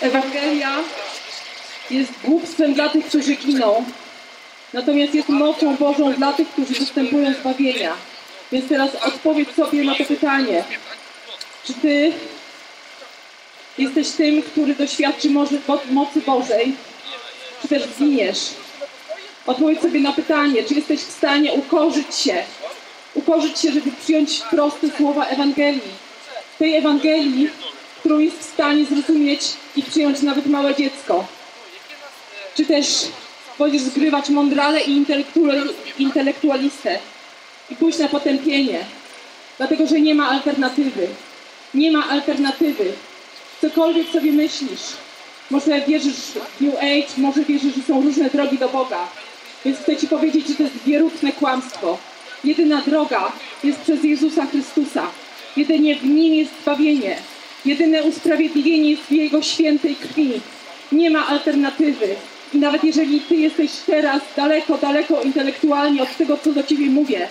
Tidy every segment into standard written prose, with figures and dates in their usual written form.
Ewangelia jest głupstwem dla tych, którzy giną, natomiast jest mocą Bożą dla tych, którzy dostępują zbawienia. Więc teraz odpowiedz sobie na to pytanie. Czy ty jesteś tym, który doświadczy mocy Bożej, czy też zginiesz? Odpowiedz sobie na pytanie, czy jesteś w stanie ukorzyć się, żeby przyjąć proste słowa Ewangelii. Tej Ewangelii, którą jest w stanie zrozumieć i przyjąć nawet małe dziecko. Czy też będziesz zgrywać mądrale i intelektualistę i pójść na potępienie, dlatego że nie ma alternatywy. Nie ma alternatywy. Cokolwiek sobie myślisz. Może wierzysz w New Age, może wierzysz, że są różne drogi do Boga. Więc chcę ci powiedzieć, że to jest wierutne kłamstwo. Jedyna droga jest przez Jezusa Chrystusa. Jedynie w Nim jest zbawienie. Jedyne usprawiedliwienie jest w Jego świętej krwi. Nie ma alternatywy. I nawet jeżeli ty jesteś teraz daleko, daleko intelektualnie od tego, co do ciebie mówię,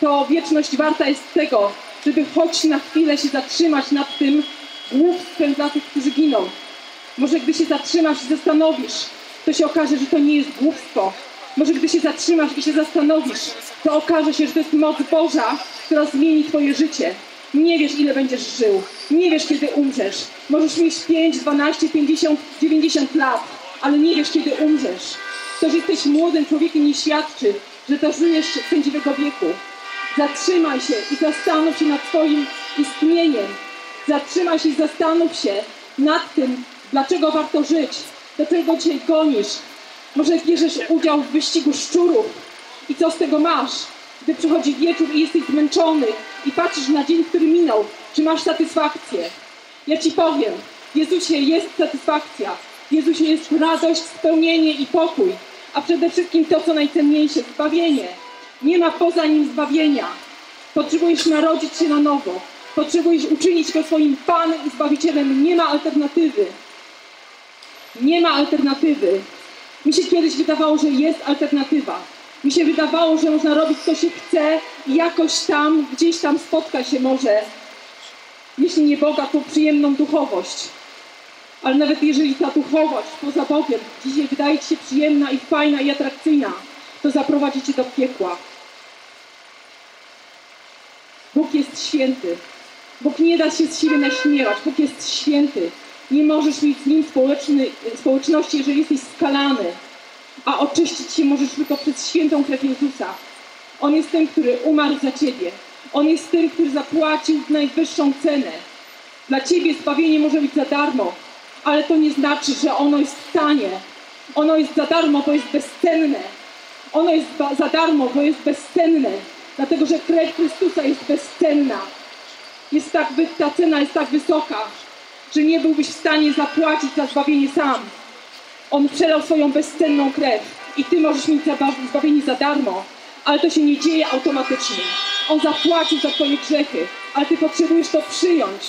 to wieczność warta jest tego, żeby choć na chwilę się zatrzymać nad tym głupstwem dla tych, którzy giną. Może gdy się zatrzymasz i zastanowisz, to się okaże, że to nie jest głupstwo. Może gdy się zatrzymasz i się zastanowisz, to okaże się, że to jest moc Boża, która zmieni twoje życie. Nie wiesz, ile będziesz żył. Nie wiesz, kiedy umrzesz. Możesz mieć 5, 12, 50, 90 lat, ale nie wiesz, kiedy umrzesz. To, że jesteś młodym człowiekiem, nie świadczy, że dożyjesz sędziwego wieku. Zatrzymaj się i zastanów się nad twoim istnieniem. Zatrzymaj się i zastanów się nad tym, dlaczego warto żyć, dlaczego cię gonisz. Może bierzesz udział w wyścigu szczurów i co z tego masz? Gdy przychodzi wieczór i jesteś zmęczony i patrzysz na dzień, który minął, czy masz satysfakcję? Ja ci powiem, w Jezusie jest satysfakcja. W Jezusie jest radość, spełnienie i pokój, a przede wszystkim to, co najcenniejsze, zbawienie. Nie ma poza Nim zbawienia. Potrzebujesz narodzić się na nowo. Potrzebujesz uczynić Go swoim Panem i Zbawicielem. Nie ma alternatywy. Nie ma alternatywy. Mi się kiedyś wydawało, że jest alternatywa. Mi się wydawało, że można robić, co się chce i jakoś tam, gdzieś tam spotka się może, jeśli nie Boga, tą przyjemną duchowość. Ale nawet jeżeli ta duchowość poza Bogiem dzisiaj wydaje ci się przyjemna i fajna i atrakcyjna, to zaprowadzi cię do piekła. Bóg jest święty. Bóg nie da się z siebie naśmiewać. Bóg jest święty. Nie możesz mieć z Nim społeczności, jeżeli jesteś skalany. A oczyścić się możesz tylko przez świętą krew Jezusa. On jest tym, który umarł za ciebie. On jest tym, który zapłacił najwyższą cenę. Dla ciebie zbawienie może być za darmo, ale to nie znaczy, że ono jest tanie. Ono jest za darmo, bo jest bezcenne. Ono jest za darmo, bo jest bezcenne. Dlatego, że krew Chrystusa jest bezcenna. Ta cena jest tak wysoka, że nie byłbyś w stanie zapłacić za zbawienie sam. On przelał swoją bezcenną krew i ty możesz mieć zbawienie za darmo, ale to się nie dzieje automatycznie. On zapłacił za twoje grzechy, ale ty potrzebujesz to przyjąć.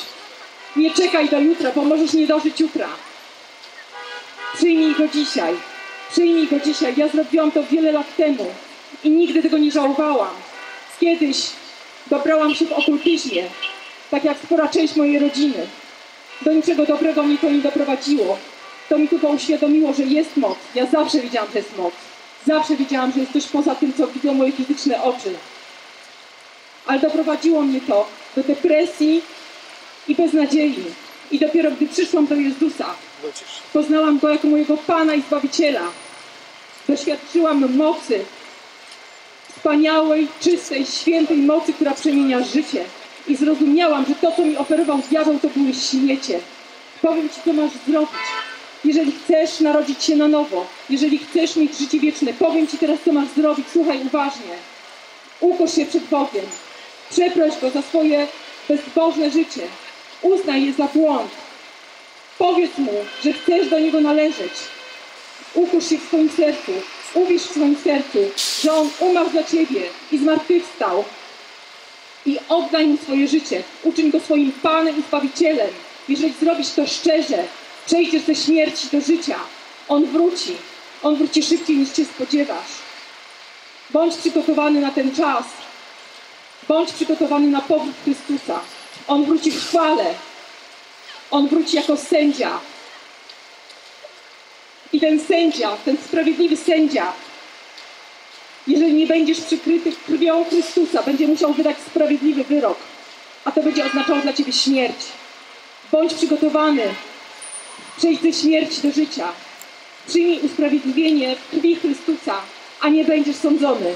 Nie czekaj do jutra, bo możesz nie dożyć jutra. Przyjmij go dzisiaj. Przyjmij go dzisiaj. Ja zrobiłam to wiele lat temu i nigdy tego nie żałowałam. Kiedyś dobrałam się w okultyzmie, tak jak spora część mojej rodziny. Do niczego dobrego mnie to nie doprowadziło. To mi tylko uświadomiło, że jest moc. Ja zawsze wiedziałam, że jest moc. Zawsze wiedziałam, że jest coś poza tym, co widzą moje fizyczne oczy. Ale doprowadziło mnie to do depresji i beznadziei. I dopiero gdy przyszłam do Jezusa, poznałam Go jako mojego Pana i Zbawiciela. Doświadczyłam mocy, wspaniałej, czystej, świętej mocy, która przemienia życie. I zrozumiałam, że to, co mi oferował diabeł, to były śmiecie. Powiem ci, co masz zrobić. Jeżeli chcesz narodzić się na nowo, jeżeli chcesz mieć życie wieczne, powiem ci teraz, co masz zrobić. Słuchaj uważnie. Ukorz się przed Bogiem. Przeproś Go za swoje bezbożne życie. Uznaj je za błąd. Powiedz Mu, że chcesz do Niego należeć. Ukorz się w swoim sercu. Uwierz w swoim sercu, że On umarł za ciebie i zmartwychwstał. I oddaj Mu swoje życie. Uczyń Go swoim Panem i Zbawicielem. Jeżeli zrobisz to szczerze, przejdziesz ze śmierci do życia. On wróci. On wróci szybciej, niż się spodziewasz. Bądź przygotowany na ten czas. Bądź przygotowany na powrót Chrystusa. On wróci w chwale. On wróci jako sędzia. I ten sędzia, ten sprawiedliwy sędzia, jeżeli nie będziesz przykryty krwią Chrystusa, będzie musiał wydać sprawiedliwy wyrok, a to będzie oznaczało dla ciebie śmierć. Bądź przygotowany. Przejdź ze śmierci do życia. Przyjmij usprawiedliwienie w krwi Chrystusa, a nie będziesz sądzony.